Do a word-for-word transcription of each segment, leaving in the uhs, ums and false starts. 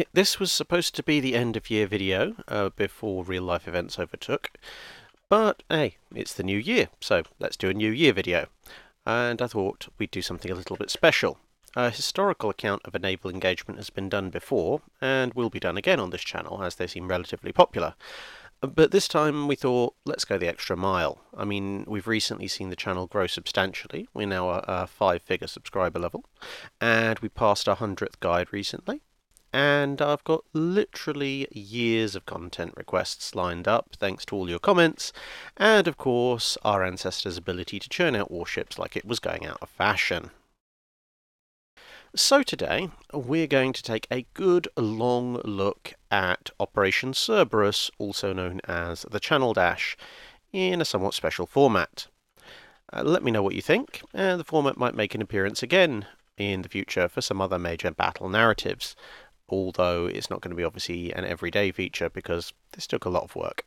it, this was supposed to be the end of year video uh, before real life events overtook, but hey, it's the new year, so let's do a new year video. And I thought we'd do something a little bit special. A historical account of a naval engagement has been done before, and will be done again on this channel, as they seem relatively popular. But this time we thought, let's go the extra mile. I mean, we've recently seen the channel grow substantially. We're now at a five-figure subscriber level, and we passed our hundredth guide recently. And I've got literally years of content requests lined up, thanks to all your comments, and of course, our ancestors' ability to churn out warships like it was going out of fashion. So today, we're going to take a good long look at Operation Cerberus, also known as the Channel Dash, in a somewhat special format. Uh, let me know what you think, and uh, the format might make an appearance again in the future for some other major battle narratives, although it's not going to be obviously an everyday feature because this took a lot of work.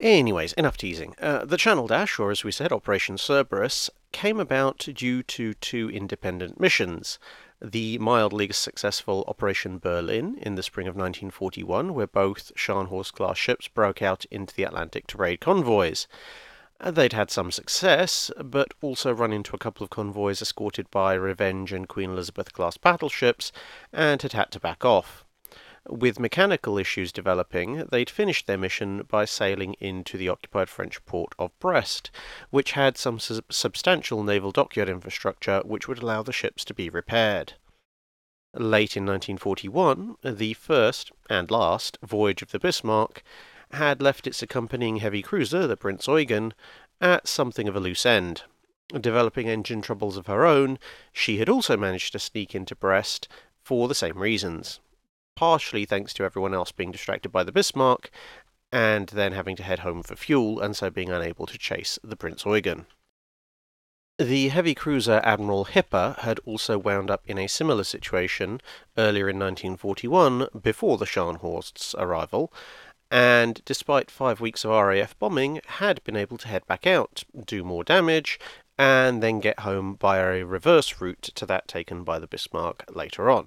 Anyways, enough teasing. Uh, the Channel Dash, or as we said, Operation Cerberus, came about due to two independent missions. The mildly successful Operation Berlin in the spring of nineteen forty-one, where both Scharnhorst-class ships broke out into the Atlantic to raid convoys. They'd had some success, but also run into a couple of convoys escorted by Revenge and Queen Elizabeth-class battleships, and had had to back off. With mechanical issues developing, they'd finished their mission by sailing into the occupied French port of Brest, which had some su- substantial naval dockyard infrastructure which would allow the ships to be repaired. Late in nineteen forty-one, the first, and last, voyage of the Bismarck had left its accompanying heavy cruiser, the Prinz Eugen, at something of a loose end. Developing engine troubles of her own, she had also managed to sneak into Brest for the same reasons. Partially thanks to everyone else being distracted by the Bismarck, and then having to head home for fuel, and so being unable to chase the Prinz Eugen. The heavy cruiser Admiral Hipper had also wound up in a similar situation earlier in nineteen forty-one, before the Scharnhorst's arrival, and despite five weeks of R A F bombing, had been able to head back out, do more damage, and then get home by a reverse route to that taken by the Bismarck later on.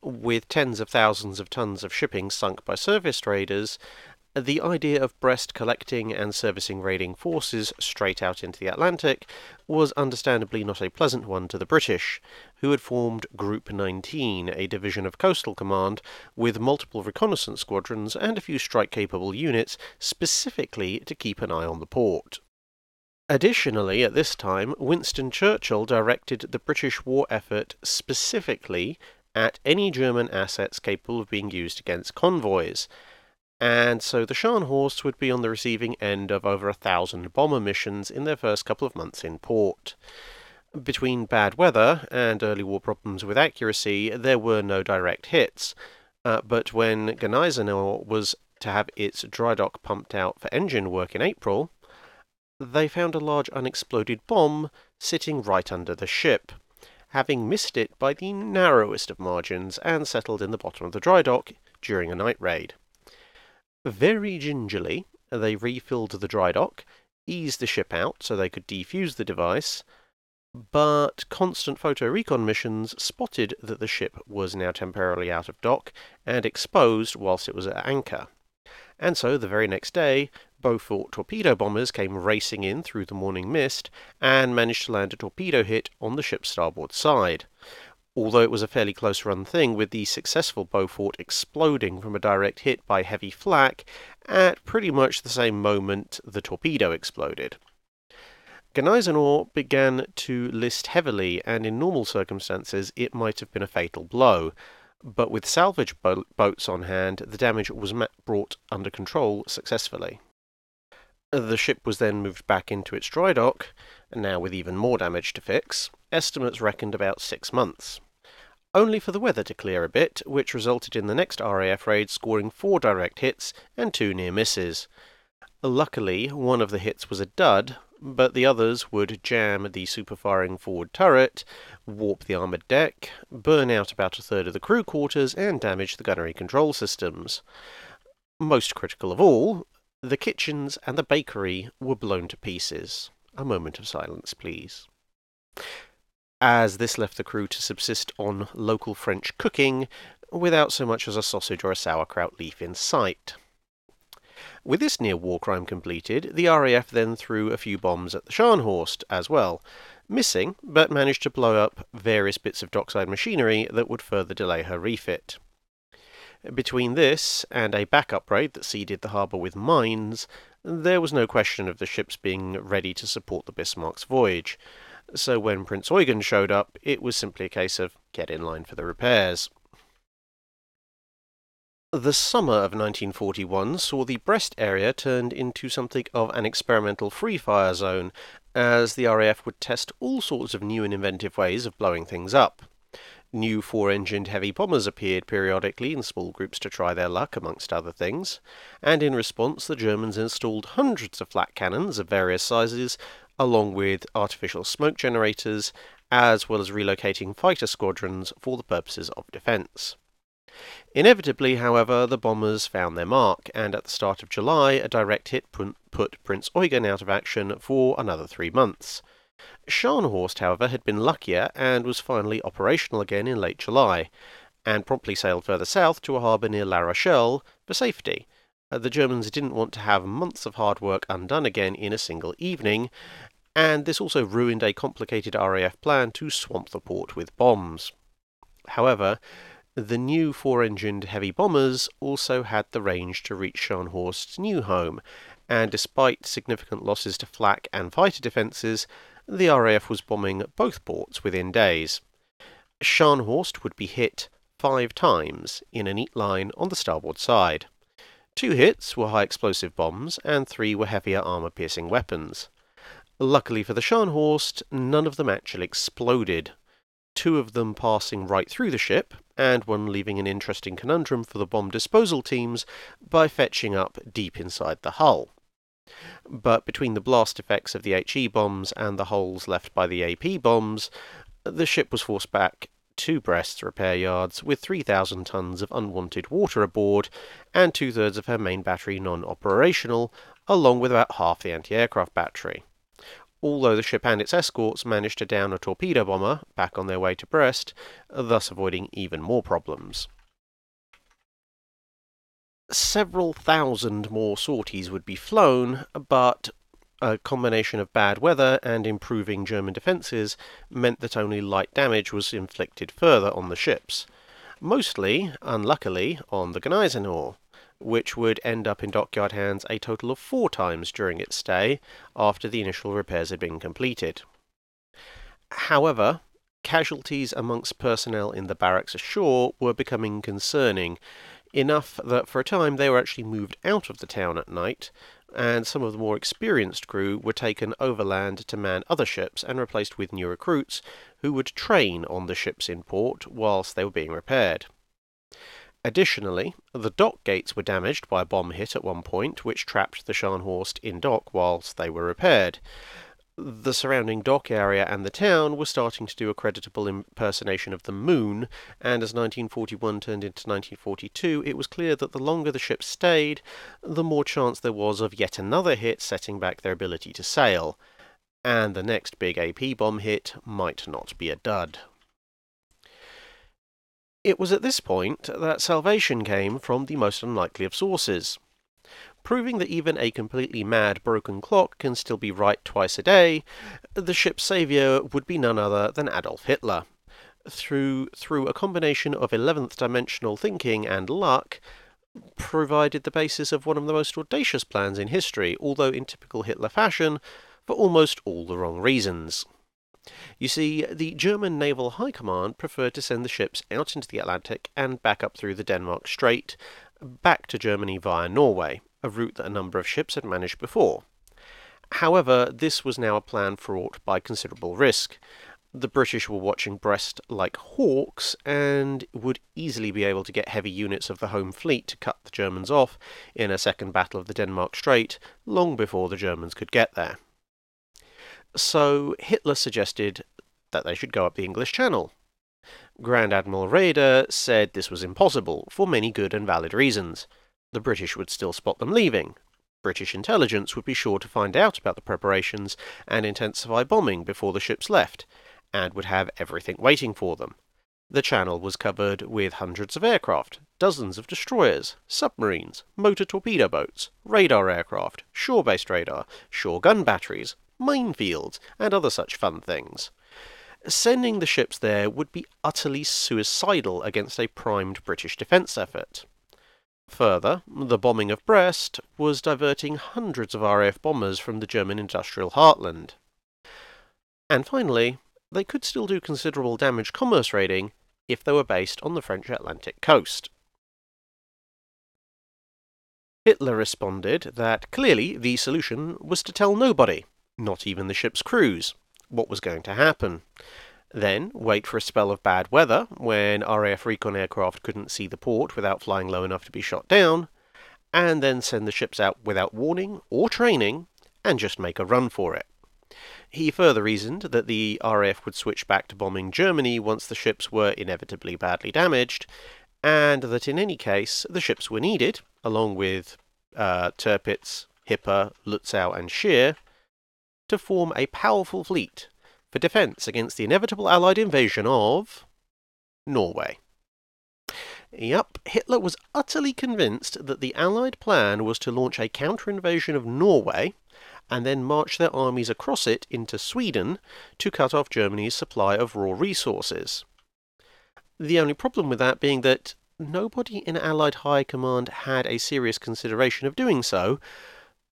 With tens of thousands of tons of shipping sunk by service raiders, the idea of Brest collecting and servicing raiding forces straight out into the Atlantic was understandably not a pleasant one to the British, who had formed Group nineteen, a division of Coastal Command, with multiple reconnaissance squadrons and a few strike-capable units specifically to keep an eye on the port. Additionally, at this time, Winston Churchill directed the British war effort specifically at any German assets capable of being used against convoys, and so the Scharnhorst would be on the receiving end of over a thousand bomber missions in their first couple of months in port. Between bad weather and early war problems with accuracy, there were no direct hits, uh, but when Gneisenau was to have its dry dock pumped out for engine work in April, they found a large unexploded bomb sitting right under the ship, having missed it by the narrowest of margins and settled in the bottom of the dry dock during a night raid. Very gingerly, they refilled the dry dock, eased the ship out so they could defuse the device, but constant photo recon missions spotted that the ship was now temporarily out of dock and exposed whilst it was at anchor. And so the very next day, Beaufort torpedo bombers came racing in through the morning mist and managed to land a torpedo hit on the ship's starboard side, although it was a fairly close-run thing, with the successful Beaufort exploding from a direct hit by heavy flak at pretty much the same moment the torpedo exploded. Gneisenau began to list heavily, and in normal circumstances it might have been a fatal blow, but with salvage bo- boats on hand, the damage was brought under control successfully. The ship was then moved back into its dry dock, now with even more damage to fix. Estimates reckoned about six months. Only for the weather to clear a bit, which resulted in the next R A F raid scoring four direct hits and two near misses. Luckily, one of the hits was a dud, but the others would jam the super-firing forward turret, warp the armoured deck, burn out about a third of the crew quarters, and damage the gunnery control systems. Most critical of all, the kitchens and the bakery were blown to pieces. A moment of silence, please. As this left the crew to subsist on local French cooking, without so much as a sausage or a sauerkraut leaf in sight. With this near war crime completed, the R A F then threw a few bombs at the Scharnhorst as well, missing, but managed to blow up various bits of dockside machinery that would further delay her refit. Between this and a backup raid that seeded the harbour with mines, there was no question of the ships being ready to support the Bismarck's voyage, so when Prinz Eugen showed up, it was simply a case of get in line for the repairs. The summer of nineteen forty-one saw the Brest area turned into something of an experimental free-fire zone, as the R A F would test all sorts of new and inventive ways of blowing things up. New four-engined heavy bombers appeared periodically in small groups to try their luck, amongst other things, and in response the Germans installed hundreds of flat cannons of various sizes, along with artificial smoke generators, as well as relocating fighter squadrons for the purposes of defence. Inevitably, however, the bombers found their mark, and at the start of July a direct hit put Prinz Eugen out of action for another three months. Scharnhorst, however, had been luckier and was finally operational again in late July, and promptly sailed further south to a harbour near La Rochelle for safety. The Germans didn't want to have months of hard work undone again in a single evening, and this also ruined a complicated R A F plan to swamp the port with bombs. However, the new four-engined heavy bombers also had the range to reach Scharnhorst's new home, and despite significant losses to flak and fighter defences, the R A F was bombing both ports within days. Scharnhorst would be hit five times in a neat line on the starboard side. Two hits were high-explosive bombs, and three were heavier armour-piercing weapons. Luckily for the Scharnhorst, none of them actually exploded, two of them passing right through the ship, and one leaving an interesting conundrum for the bomb disposal teams by fetching up deep inside the hull. But between the blast effects of the H E bombs and the holes left by the A P bombs, the ship was forced back to Brest's repair yards with three thousand tons of unwanted water aboard and two-thirds of her main battery non-operational, along with about half the anti-aircraft battery. Although the ship and its escorts managed to down a torpedo bomber back on their way to Brest, thus avoiding even more problems. Several thousand more sorties would be flown, but a combination of bad weather and improving German defences meant that only light damage was inflicted further on the ships, mostly, unluckily, on the Gneisenau, which would end up in dockyard hands a total of four times during its stay, after the initial repairs had been completed. However, casualties amongst personnel in the barracks ashore were becoming concerning, enough that for a time they were actually moved out of the town at night, and some of the more experienced crew were taken overland to man other ships and replaced with new recruits who would train on the ships in port whilst they were being repaired. Additionally, the dock gates were damaged by a bomb hit at one point, which trapped the Scharnhorst in dock whilst they were repaired. The surrounding dock area and the town were starting to do a creditable impersonation of the moon, and as nineteen forty-one turned into nineteen forty-two, it was clear that the longer the ship stayed, the more chance there was of yet another hit setting back their ability to sail, and the next big A P bomb hit might not be a dud. It was at this point that salvation came from the most unlikely of sources. Proving that even a completely mad broken clock can still be right twice a day, the ship's saviour would be none other than Adolf Hitler. Through, through a combination of eleventh-dimensional thinking and luck, provided the basis of one of the most audacious plans in history, although in typical Hitler fashion, for almost all the wrong reasons. You see, the German Naval High Command preferred to send the ships out into the Atlantic and back up through the Denmark Strait, back to Germany via Norway, a route that a number of ships had managed before. However, this was now a plan fraught by considerable risk. The British were watching Brest like hawks and would easily be able to get heavy units of the home fleet to cut the Germans off in a second battle of the Denmark Strait long before the Germans could get there. So Hitler suggested that they should go up the English Channel. Grand Admiral Raeder said this was impossible, for many good and valid reasons. The British would still spot them leaving. British intelligence would be sure to find out about the preparations and intensify bombing before the ships left, and would have everything waiting for them. The channel was covered with hundreds of aircraft, dozens of destroyers, submarines, motor torpedo boats, radar aircraft, shore-based radar, shore gun batteries, minefields, and other such fun things. Sending the ships there would be utterly suicidal against a primed British defence effort. Further, the bombing of Brest was diverting hundreds of R A F bombers from the German industrial heartland. And finally, they could still do considerable damage commerce raiding if they were based on the French Atlantic coast. Hitler responded that clearly the solution was to tell nobody, not even the ship's crews, what was going to happen. Then wait for a spell of bad weather, when R A F recon aircraft couldn't see the port without flying low enough to be shot down, and then send the ships out without warning or training, and just make a run for it. He further reasoned that the R A F would switch back to bombing Germany once the ships were inevitably badly damaged, and that in any case the ships were needed, along with uh, Tirpitz, Hipper, Lutzow and Scheer, to form a powerful fleet for defence against the inevitable Allied invasion of Norway. Yup, Hitler was utterly convinced that the Allied plan was to launch a counter-invasion of Norway, and then march their armies across it into Sweden to cut off Germany's supply of raw resources. The only problem with that being that nobody in Allied High Command had a serious consideration of doing so,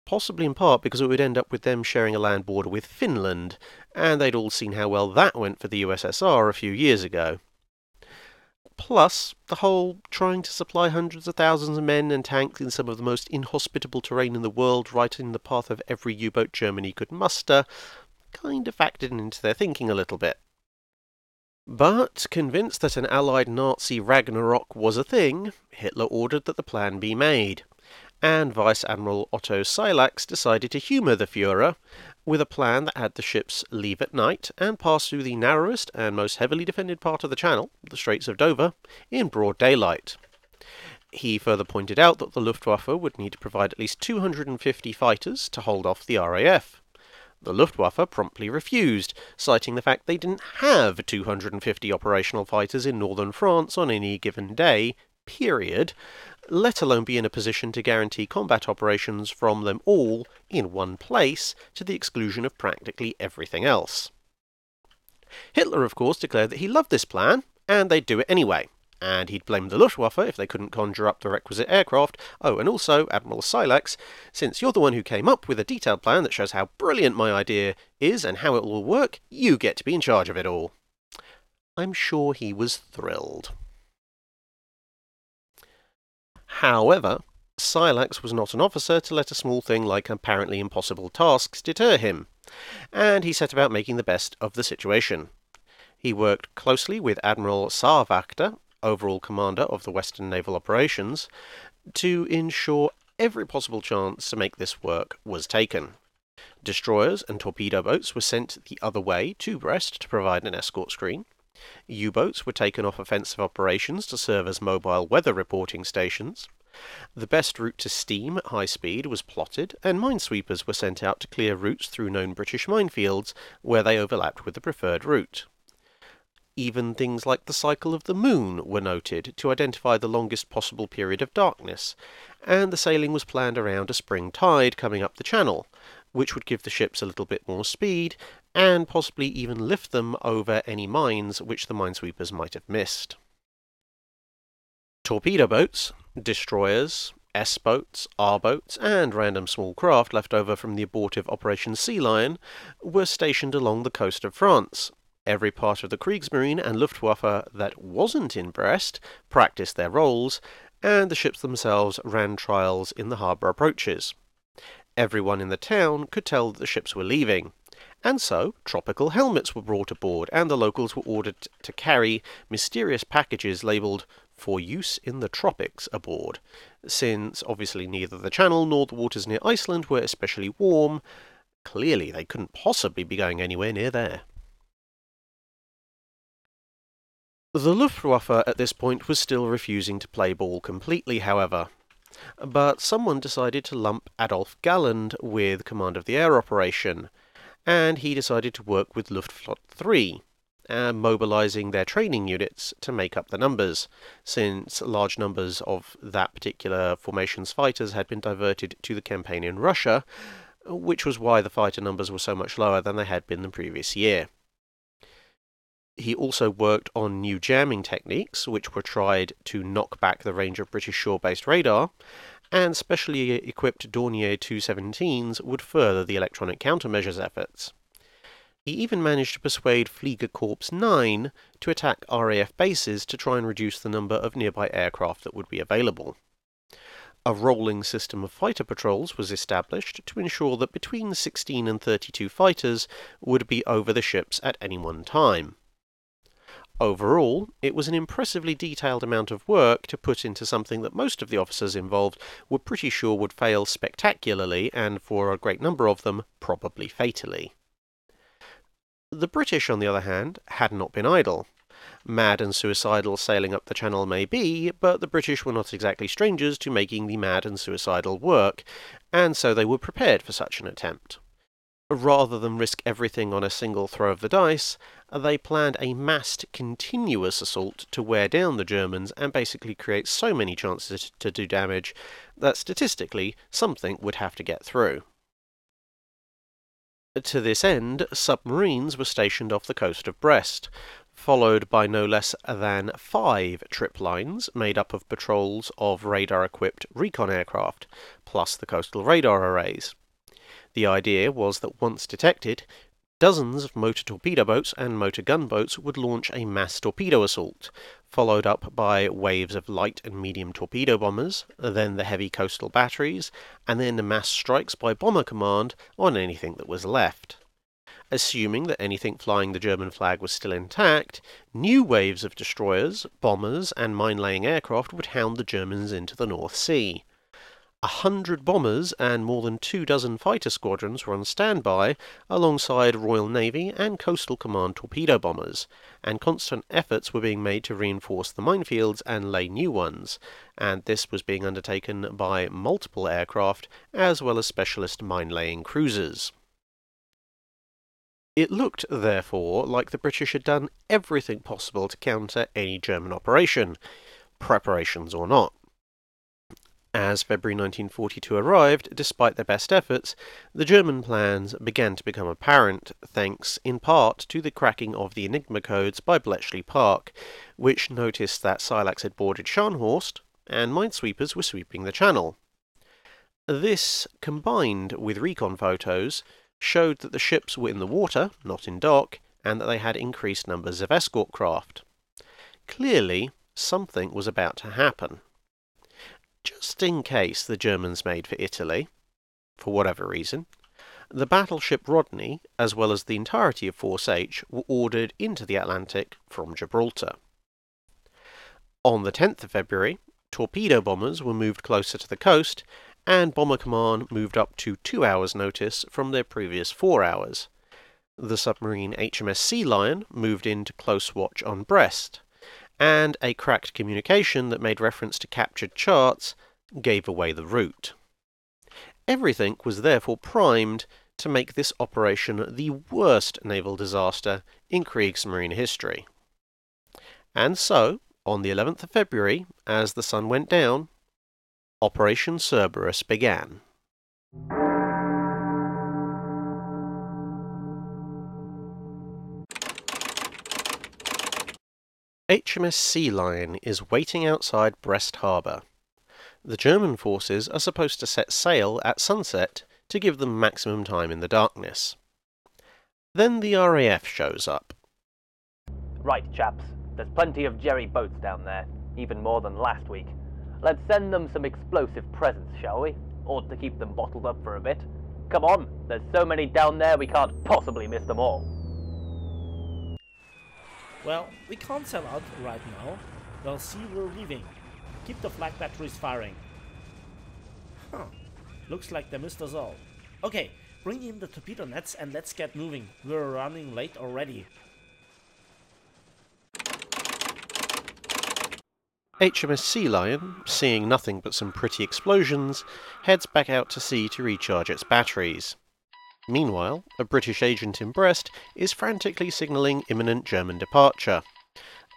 possibly in part because it would end up with them sharing a land border with Finland, and they'd all seen how well that went for the U S S R a few years ago. Plus, the whole trying to supply hundreds of thousands of men and tanks in some of the most inhospitable terrain in the world right in the path of every U-boat Germany could muster kind of factored into their thinking a little bit. But, convinced that an Allied Nazi Ragnarok was a thing, Hitler ordered that the plan be made, and Vice Admiral Otto Ciliax decided to humour the Führer with a plan that had the ships leave at night and pass through the narrowest and most heavily defended part of the channel, the Straits of Dover, in broad daylight. He further pointed out that the Luftwaffe would need to provide at least two hundred fifty fighters to hold off the R A F. The Luftwaffe promptly refused, citing the fact they didn't have two hundred fifty operational fighters in northern France on any given day, period, let alone be in a position to guarantee combat operations from them all in one place, to the exclusion of practically everything else. Hitler, of course, declared that he loved this plan, and they'd do it anyway, and he'd blame the Luftwaffe if they couldn't conjure up the requisite aircraft. Oh, and also, Admiral Ciliax, since you're the one who came up with a detailed plan that shows how brilliant my idea is and how it will work, you get to be in charge of it all. I'm sure he was thrilled. However, Ciliax was not an officer to let a small thing like apparently impossible tasks deter him, and he set about making the best of the situation. He worked closely with Admiral Saarwachter, overall commander of the Western Naval Operations, to ensure every possible chance to make this work was taken. Destroyers and torpedo boats were sent the other way to Brest to provide an escort screen. U-boats were taken off offensive operations to serve as mobile weather reporting stations. The best route to steam at high speed was plotted, and minesweepers were sent out to clear routes through known British minefields where they overlapped with the preferred route. Even things like the cycle of the moon were noted to identify the longest possible period of darkness, and the sailing was planned around a spring tide coming up the channel, which would give the ships a little bit more speed, and possibly even lift them over any mines which the minesweepers might have missed. Torpedo boats, destroyers, S-boats, R-boats, and random small craft left over from the abortive Operation Sea Lion were stationed along the coast of France. Every part of the Kriegsmarine and Luftwaffe that wasn't in Brest practised their roles, and the ships themselves ran trials in the harbour approaches. Everyone in the town could tell that the ships were leaving, and so tropical helmets were brought aboard, and the locals were ordered to carry mysterious packages labelled "for use in the tropics" aboard, since obviously neither the channel nor the waters near Iceland were especially warm. Clearly they couldn't possibly be going anywhere near there. The Luftwaffe at this point was still refusing to play ball completely, however. But someone decided to lump Adolf Galland with command of the air operation, and he decided to work with Luftflotte three, and mobilising their training units to make up the numbers, since large numbers of that particular formation's fighters had been diverted to the campaign in Russia, which was why the fighter numbers were so much lower than they had been the previous year. He also worked on new jamming techniques, which were tried to knock back the range of British shore-based radar, and specially equipped Dornier two seventeens would further the electronic countermeasures efforts. He even managed to persuade Flieger Corps nine to attack R A F bases to try and reduce the number of nearby aircraft that would be available. A rolling system of fighter patrols was established to ensure that between sixteen and thirty-two fighters would be over the ships at any one time. Overall, it was an impressively detailed amount of work to put into something that most of the officers involved were pretty sure would fail spectacularly, and for a great number of them, probably fatally. The British, on the other hand, had not been idle. Mad and suicidal sailing up the Channel may be, but the British were not exactly strangers to making the mad and suicidal work, and so they were prepared for such an attempt. Rather than risk everything on a single throw of the dice, they planned a massed, continuous assault to wear down the Germans and basically create so many chances to do damage that statistically something would have to get through. To this end, submarines were stationed off the coast of Brest, followed by no less than five trip lines made up of patrols of radar-equipped recon aircraft, plus the coastal radar arrays. The idea was that once detected, dozens of motor torpedo boats and motor gunboats would launch a mass torpedo assault, followed up by waves of light and medium torpedo bombers, then the heavy coastal batteries, and then the mass strikes by Bomber Command on anything that was left. Assuming that anything flying the German flag was still intact, new waves of destroyers, bombers, and mine-laying aircraft would hound the Germans into the North Sea. A hundred bombers and more than two dozen fighter squadrons were on standby alongside Royal Navy and Coastal Command torpedo bombers, and constant efforts were being made to reinforce the minefields and lay new ones, and this was being undertaken by multiple aircraft as well as specialist mine-laying cruisers. It looked, therefore, like the British had done everything possible to counter any German operation, preparations or not. As February nineteen forty-two arrived, despite their best efforts, the German plans began to become apparent, thanks in part to the cracking of the Enigma codes by Bletchley Park, which noticed that Ciliax had boarded Scharnhorst, and minesweepers were sweeping the Channel. This, combined with recon photos, showed that the ships were in the water, not in dock, and that they had increased numbers of escort craft. Clearly, something was about to happen. Just in case the Germans made for Italy, for whatever reason, the battleship Rodney, as well as the entirety of Force H, were ordered into the Atlantic from Gibraltar. On the tenth of February, torpedo bombers were moved closer to the coast, and Bomber Command moved up to two hours' notice from their previous four hours. The submarine H M S Sea Lion moved into close watch on Brest, and a cracked communication that made reference to captured charts gave away the route. Everything was therefore primed to make this operation the worst naval disaster in Kriegsmarine history. And so, on the eleventh of February, as the sun went down, Operation Cerberus began. H M S Sea Lion is waiting outside Brest Harbour. The German forces are supposed to set sail at sunset to give them maximum time in the darkness. Then the R A F shows up. Right, chaps, there's plenty of jerry boats down there, even more than last week. Let's send them some explosive presents, shall we? Ought to keep them bottled up for a bit. Come on, there's so many down there we can't possibly miss them all. Well, we can't sell out right now. They'll see we're leaving. Keep the flag batteries firing. Huh. Looks like they missed us all. Okay, bring in the torpedo nets and let's get moving. We're running late already. H M S Sea Lion, seeing nothing but some pretty explosions, heads back out to sea to recharge its batteries. Meanwhile, a British agent in Brest is frantically signalling imminent German departure.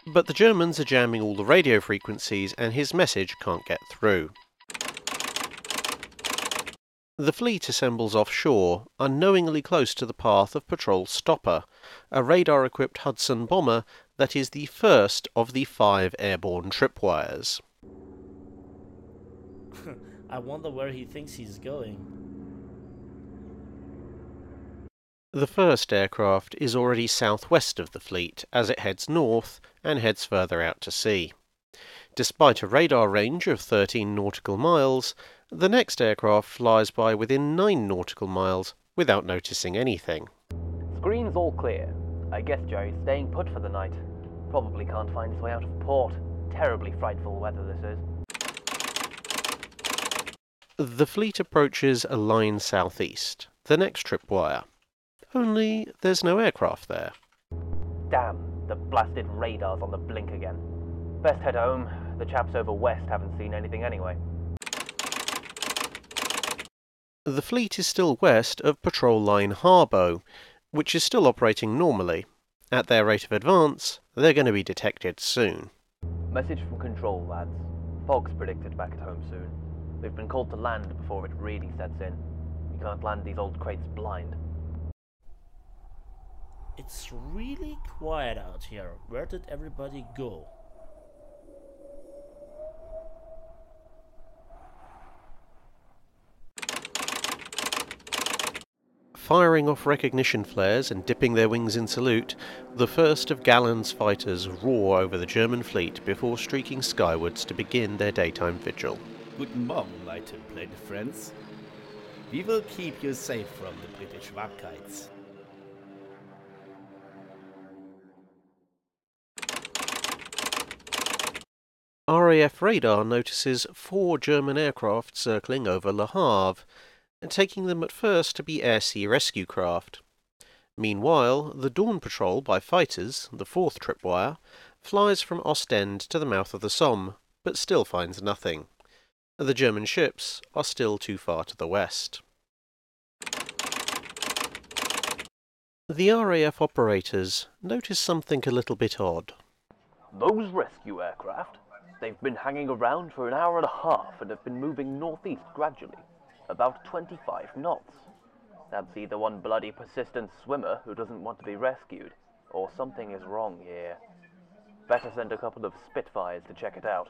But the Germans are jamming all the radio frequencies and his message can't get through. The fleet assembles offshore, unknowingly close to the path of Patrol Stopper, a radar-equipped Hudson bomber that is the first of the five airborne tripwires. I wonder where he thinks he's going. The first aircraft is already southwest of the fleet as it heads north and heads further out to sea. Despite a radar range of thirteen nautical miles, the next aircraft flies by within nine nautical miles without noticing anything. Screen's all clear. I guess Jerry's staying put for the night. Probably can't find his way out of port. Terribly frightful weather this is. The fleet approaches a line southeast, the next tripwire. Only there's no aircraft there. Damn, the blasted radar's on the blink again. Best head home. The chaps over west haven't seen anything anyway. The fleet is still west of Patrol Line Harbour, which is still operating normally. At their rate of advance, they're going to be detected soon. Message from control, lads. Fog's predicted back at home soon. We've been called to land before it really sets in. We can't land these old crates blind. It's really quiet out here. Where did everybody go? Firing off recognition flares and dipping their wings in salute, the first of Galland's fighters roar over the German fleet before streaking skywards to begin their daytime vigil. Guten Morgen, my templated friends. We will keep you safe from the British Wagkites. R A F radar notices four German aircraft circling over Le Havre, taking them at first to be air-sea rescue craft. Meanwhile, the Dawn Patrol by fighters, the fourth tripwire, flies from Ostend to the mouth of the Somme, but still finds nothing. The German ships are still too far to the west. The R A F operators notice something a little bit odd. Those rescue aircraft, they've been hanging around for an hour and a half and have been moving northeast gradually. About twenty-five knots. That's either one bloody persistent swimmer who doesn't want to be rescued, or something is wrong here. Better send a couple of Spitfires to check it out.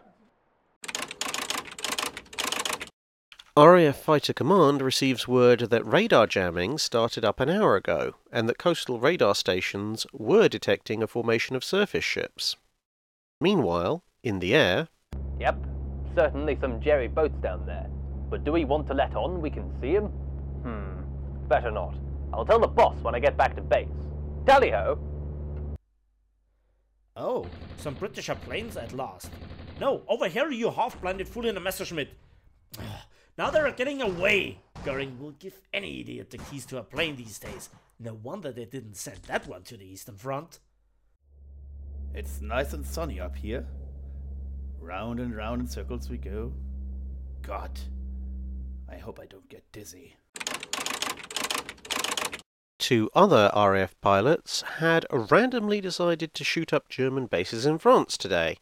R A F Fighter Command receives word that radar jamming started up an hour ago, and that coastal radar stations were detecting a formation of surface ships. Meanwhile, in the air... Yep, certainly some jerry boats down there. But do we want to let on we can see him? Hmm, better not. I'll tell the boss when I get back to base. Tally-ho! Oh, some British planes at last. No, over here you half-blinded fool in a Messerschmitt. Now they're getting away. Goering will give any idiot the keys to a plane these days. No wonder they didn't send that one to the Eastern Front. It's nice and sunny up here. Round and round in circles we go. God. I hope I don't get dizzy. Two other R A F pilots had randomly decided to shoot up German bases in France today,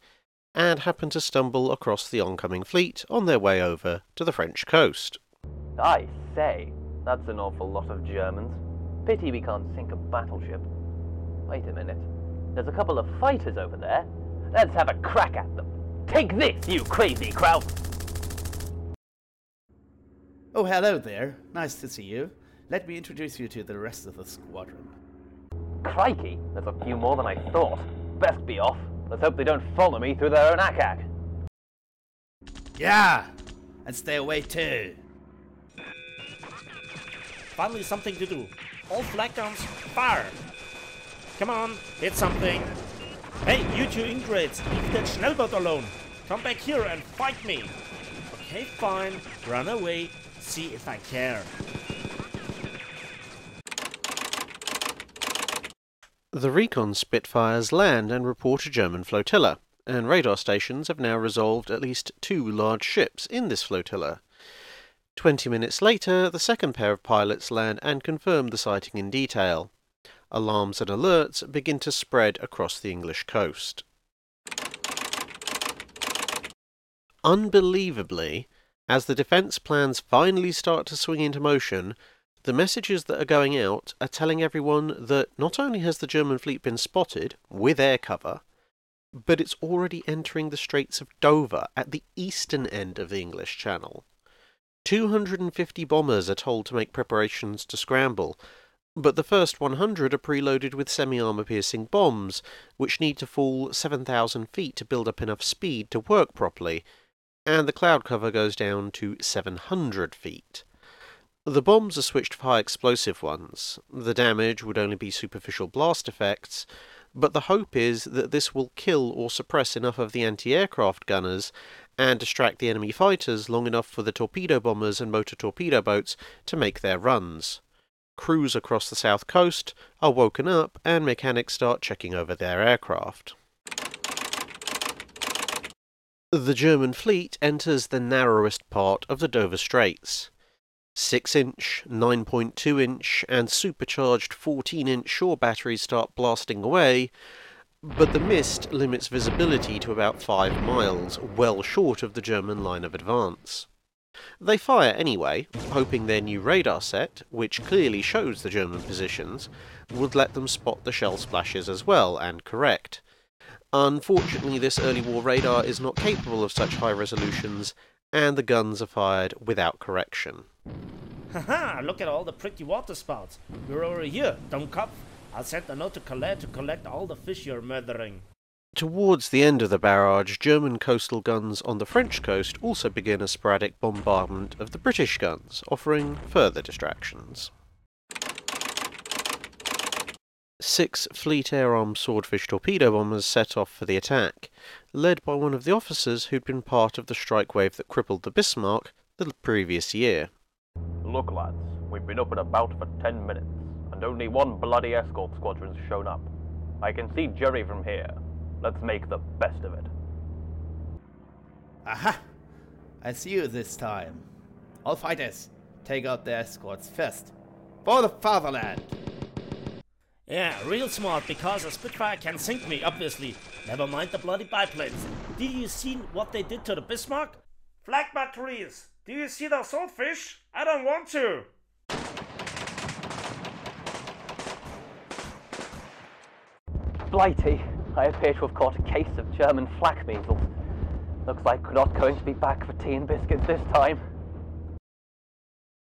and happened to stumble across the oncoming fleet on their way over to the French coast. I say, that's an awful lot of Germans. Pity we can't sink a battleship. Wait a minute, there's a couple of fighters over there. Let's have a crack at them. Take this, you crazy crowd! Oh, hello there. Nice to see you. Let me introduce you to the rest of the squadron. Crikey, there's a few more than I thought. Best be off. Let's hope they don't follow me through their own akak. Yeah, and stay away too. Finally something to do. All flag guns, fire! Come on, hit something. Hey, you two ingrates, leave that Schnellboat alone. Come back here and fight me. Okay, fine. Run away. See if I care. The recon Spitfires land and report a German flotilla, and radar stations have now resolved at least two large ships in this flotilla. Twenty minutes later, the second pair of pilots land and confirm the sighting in detail. Alarms and alerts begin to spread across the English coast. Unbelievably, as the defence plans finally start to swing into motion, the messages that are going out are telling everyone that not only has the German fleet been spotted, with air cover, but it's already entering the Straits of Dover at the eastern end of the English Channel. two hundred fifty bombers are told to make preparations to scramble, but the first one hundred are preloaded with semi-armour-piercing bombs, which need to fall seven thousand feet to build up enough speed to work properly, and the cloud cover goes down to seven hundred feet. The bombs are switched for high explosive ones. The damage would only be superficial blast effects, but the hope is that this will kill or suppress enough of the anti-aircraft gunners and distract the enemy fighters long enough for the torpedo bombers and motor torpedo boats to make their runs. Crews across the south coast are woken up and mechanics start checking over their aircraft. The German fleet enters the narrowest part of the Dover Straits. six inch, nine point two inch and supercharged fourteen inch shore batteries start blasting away, but the mist limits visibility to about five miles, well short of the German line of advance. They fire anyway, hoping their new radar set, which clearly shows the German positions, would let them spot the shell splashes as well and correct. Unfortunately, this early war radar is not capable of such high resolutions, and the guns are fired without correction. Haha, look at all the pretty water spouts. We're over here, don't cop. I'll send a note to Calais to collect all the fish you're murdering. Towards the end of the barrage, German coastal guns on the French coast also begin a sporadic bombardment of the British guns, offering further distractions. Six Fleet Air Arm Swordfish torpedo bombers set off for the attack, led by one of the officers who'd been part of the strike wave that crippled the Bismarck the previous year. Look lads, we've been up and about for ten minutes, and only one bloody escort squadron's shown up. I can see Jerry from here. Let's make the best of it. Aha! I see you this time. All fighters, take out the escorts first. For the fatherland! Yeah, real smart, because a Spitfire can sink me, obviously. Never mind the bloody biplanes. Did you see what they did to the Bismarck? Flag batteries! Do you see those swordfish? I don't want to! Blighty, I appear to have caught a case of German flak measles. Looks like we're not going to be back for tea and biscuits this time.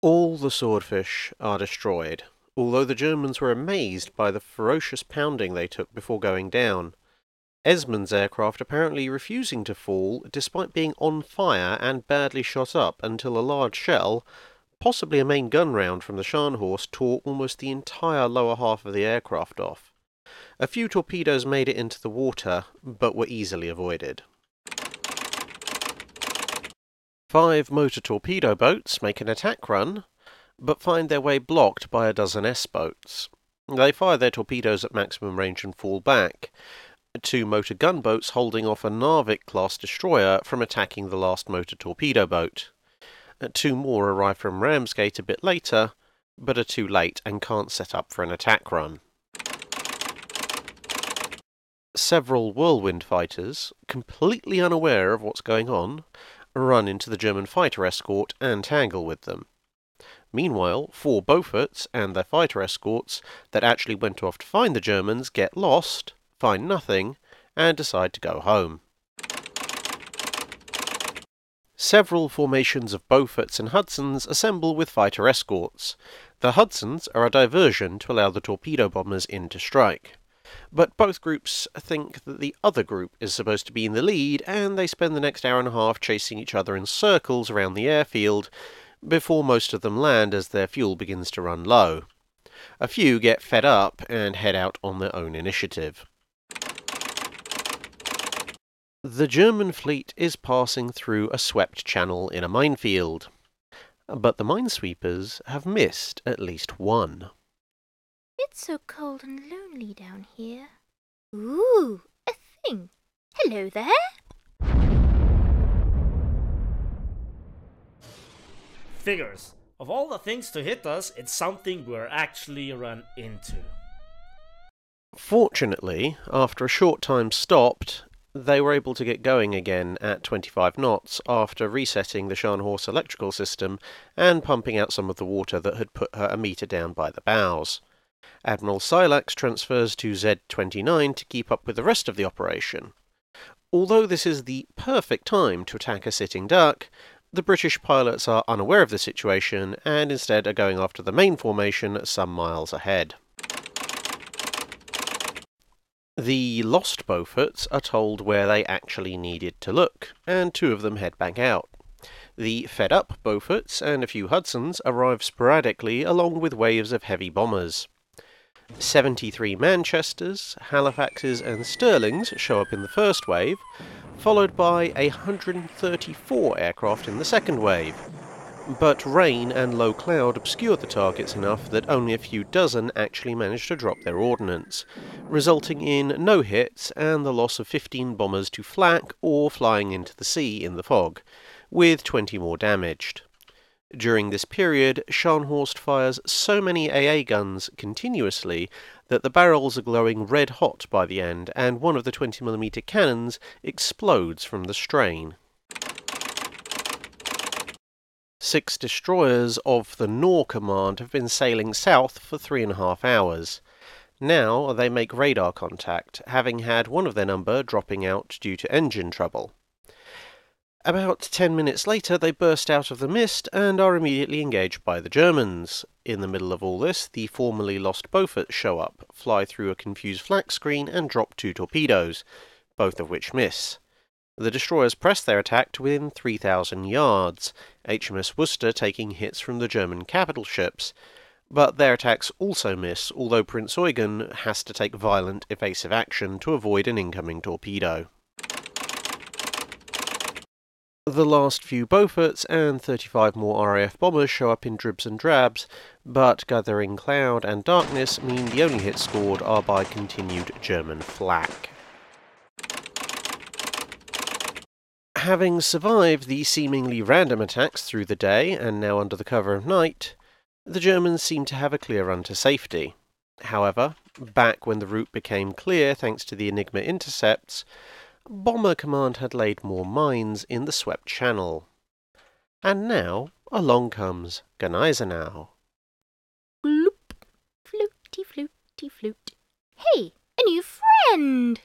All the swordfish are destroyed, although the Germans were amazed by the ferocious pounding they took before going down. Esmond's aircraft apparently refusing to fall despite being on fire and badly shot up until a large shell, possibly a main gun round from the Scharnhorst, tore almost the entire lower half of the aircraft off. A few torpedoes made it into the water, but were easily avoided. Five motor torpedo boats make an attack run, but find their way blocked by a dozen S-boats. They fire their torpedoes at maximum range and fall back, two motor gunboats holding off a Narvik-class destroyer from attacking the last motor torpedo boat. Two more arrive from Ramsgate a bit later, but are too late and can't set up for an attack run. Several Whirlwind fighters, completely unaware of what's going on, run into the German fighter escort and tangle with them. Meanwhile, four Beauforts and their fighter escorts that actually went off to find the Germans get lost, find nothing, and decide to go home. Several formations of Beauforts and Hudsons assemble with fighter escorts. The Hudsons are a diversion to allow the torpedo bombers in to strike. But both groups think that the other group is supposed to be in the lead, and they spend the next hour and a half chasing each other in circles around the airfield, before most of them land as their fuel begins to run low. A few get fed up and head out on their own initiative. The German fleet is passing through a swept channel in a minefield, but the minesweepers have missed at least one. It's so cold and lonely down here. Ooh, a thing! Hello there! figures. Of all the things to hit us, it's something we're actually run into. Fortunately, after a short time stopped, they were able to get going again at twenty-five knots after resetting the Scharnhorst electrical system and pumping out some of the water that had put her a metre down by the bows. Admiral Ciliax transfers to Z twenty-nine to keep up with the rest of the operation. Although this is the perfect time to attack a sitting duck, the British pilots are unaware of the situation and instead are going after the main formation some miles ahead. The lost Beauforts are told where they actually needed to look, and two of them head back out. The fed-up Beauforts and a few Hudsons arrive sporadically along with waves of heavy bombers. seventy-three Manchesters, Halifaxes and Stirlings show up in the first wave, followed by one hundred thirty-four aircraft in the second wave, but rain and low cloud obscured the targets enough that only a few dozen actually managed to drop their ordnance, resulting in no hits and the loss of fifteen bombers to flak or flying into the sea in the fog, with twenty more damaged. During this period, Scharnhorst fires so many A A guns continuously that the barrels are glowing red hot by the end, and one of the twenty millimeter cannons explodes from the strain. Six destroyers of the Nore command have been sailing south for three and a half hours. Now they make radar contact, having had one of their number dropping out due to engine trouble. About ten minutes later they burst out of the mist and are immediately engaged by the Germans. In the middle of all this, the formerly lost Beauforts show up, fly through a confused flak screen and drop two torpedoes, both of which miss. The destroyers press their attack to within three thousand yards, H M S Worcester taking hits from the German capital ships, but their attacks also miss, although Prinz Eugen has to take violent evasive action to avoid an incoming torpedo. The last few Beauforts and thirty-five more R A F bombers show up in dribs and drabs, but gathering cloud and darkness mean the only hits scored are by continued German flak. Having survived the seemingly random attacks through the day, and now under the cover of night, the Germans seem to have a clear run to safety. However, back when the route became clear thanks to the Enigma intercepts, Bomber Command had laid more mines in the swept channel. And now along comes Gneisenau. Bloop, flooty, flooty, flute. Hey, a new friend!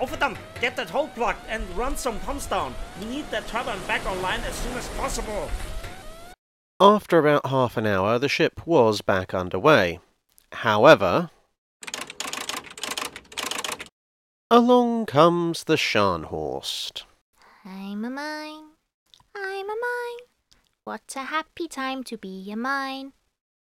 Overdump, get that hole plugged and run some pumps down. We need that turbine back online as soon as possible. After about half an hour, the ship was back underway. However, along comes the Scharnhorst. I'm a mine, I'm a mine, what a happy time to be a mine.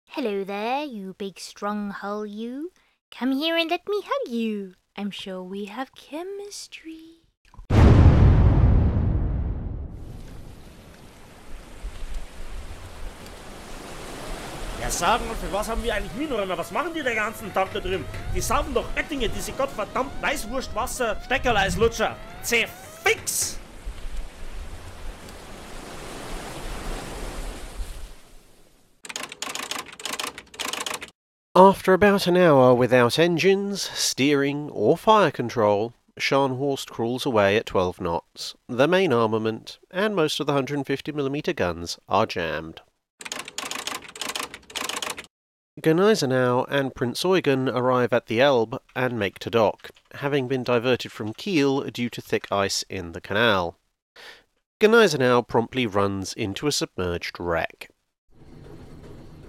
Hello there, you big strong hull you, come here and let me hug you, I'm sure we have chemistry. Ja, sagen wir, für was haben wir eigentlich Minenräume? Was machen die den ganzen Tag da drüben? Die saufen doch Bettinge, diese gottverdammt Weißwurstwasser-Steckerleislutscher. Zerfix! After about an hour without engines, steering or fire control, Scharnhorst crawls away at twelve knots. The main armament and most of the one hundred fifty millimeter guns are jammed. Gneisenau and Prinz Eugen arrive at the Elbe and make to dock, having been diverted from Kiel due to thick ice in the canal. Gneisenau promptly runs into a submerged wreck.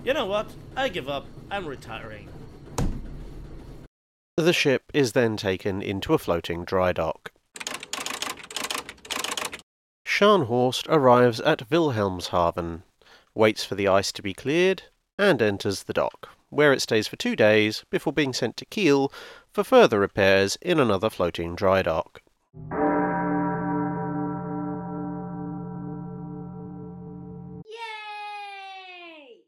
You know what? I give up. I'm retiring. The ship is then taken into a floating dry dock. Scharnhorst arrives at Wilhelmshaven, waits for the ice to be cleared, and enters the dock, where it stays for two days before being sent to Kiel for further repairs in another floating dry dock. Yay!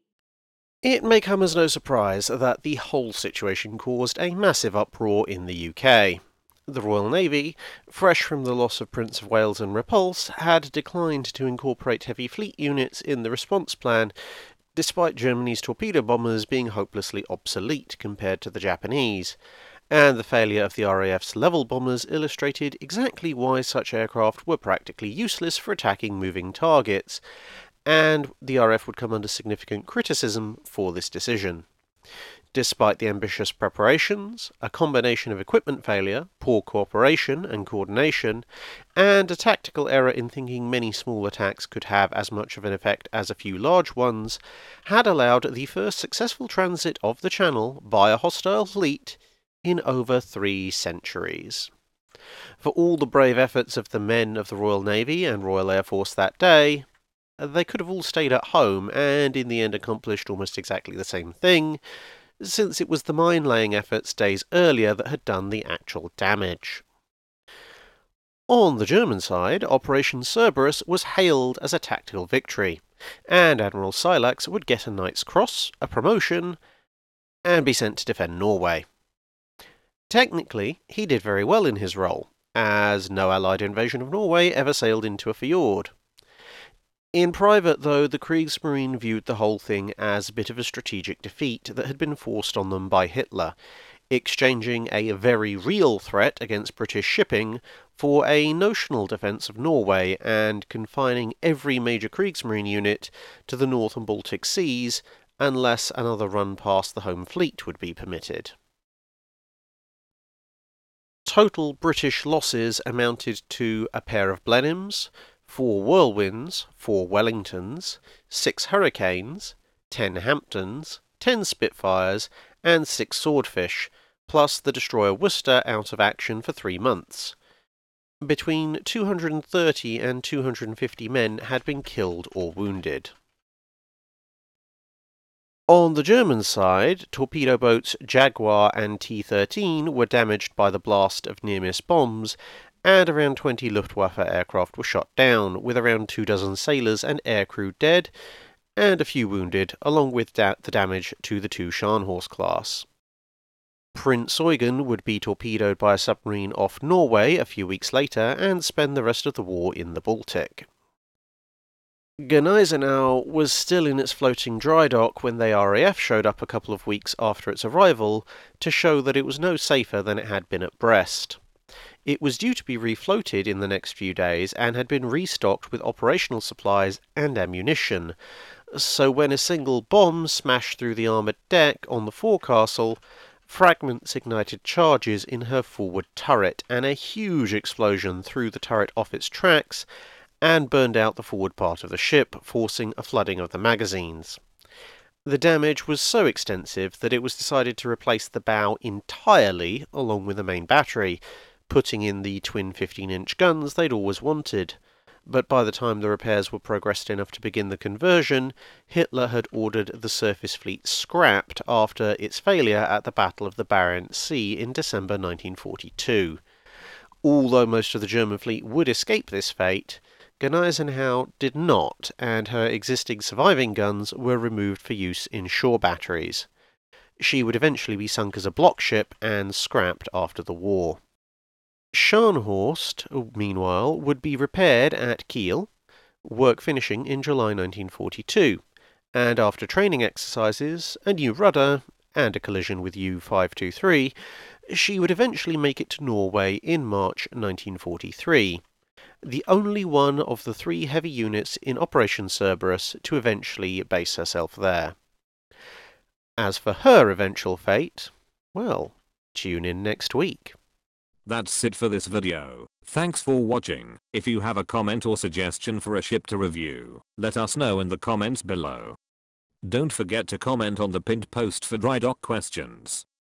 It may come as no surprise that the whole situation caused a massive uproar in the U K. The Royal Navy, fresh from the loss of Prince of Wales and Repulse, had declined to incorporate heavy fleet units in the response plan, despite Germany's torpedo bombers being hopelessly obsolete compared to the Japanese, and the failure of the R A F's level bombers illustrated exactly why such aircraft were practically useless for attacking moving targets, and the R A F would come under significant criticism for this decision. Despite the ambitious preparations, a combination of equipment failure, poor cooperation and coordination, and a tactical error in thinking many small attacks could have as much of an effect as a few large ones, had allowed the first successful transit of the Channel by a hostile fleet in over three centuries. For all the brave efforts of the men of the Royal Navy and Royal Air Force that day, they could have all stayed at home and in the end accomplished almost exactly the same thing, since it was the mine-laying efforts days earlier that had done the actual damage. On the German side, Operation Cerberus was hailed as a tactical victory, and Admiral Ciliax would get a Knight's Cross, a promotion, and be sent to defend Norway. Technically, he did very well in his role, as no Allied invasion of Norway ever sailed into a fjord. In private, though, the Kriegsmarine viewed the whole thing as a bit of a strategic defeat that had been forced on them by Hitler, exchanging a very real threat against British shipping for a notional defence of Norway and confining every major Kriegsmarine unit to the North and Baltic seas unless another run past the home fleet would be permitted. Total British losses amounted to a pair of Blenheims, four Whirlwinds, four Wellingtons, six Hurricanes, ten Hamptons, ten Spitfires, and six Swordfish, plus the destroyer Worcester out of action for three months. Between two hundred thirty and two hundred fifty men had been killed or wounded. On the German side, torpedo boats Jaguar and T thirteen were damaged by the blast of near-miss bombs, and around twenty Luftwaffe aircraft were shot down, with around two dozen sailors and aircrew dead, and a few wounded, along with da the damage to the two Scharnhorst class. Prinz Eugen would be torpedoed by a submarine off Norway a few weeks later, and spend the rest of the war in the Baltic. Gneisenau was still in its floating dry dock when the R A F showed up a couple of weeks after its arrival to show that it was no safer than it had been at Brest. It was due to be refloated in the next few days and had been restocked with operational supplies and ammunition, so when a single bomb smashed through the armoured deck on the forecastle, fragments ignited charges in her forward turret, and a huge explosion threw the turret off its tracks and burned out the forward part of the ship, forcing a flooding of the magazines. The damage was so extensive that it was decided to replace the bow entirely along with the main battery, putting in the twin fifteen inch guns they'd always wanted. But by the time the repairs were progressed enough to begin the conversion, Hitler had ordered the surface fleet scrapped after its failure at the Battle of the Barents Sea in December nineteen forty-two. Although most of the German fleet would escape this fate, Gneisenau did not, and her existing surviving guns were removed for use in shore batteries. She would eventually be sunk as a block ship and scrapped after the war. Scharnhorst, meanwhile, would be repaired at Kiel, work finishing in July nineteen forty-two, and after training exercises, a new rudder, and a collision with U five twenty-three, she would eventually make it to Norway in March nineteen forty-three. The only one of the three heavy units in Operation Cerberus to eventually base herself there. As for her eventual fate, well, tune in next week. That's it for this video. Thanks for watching. If you have a comment or suggestion for a ship to review, let us know in the comments below. Don't forget to comment on the pinned post for dry dock questions.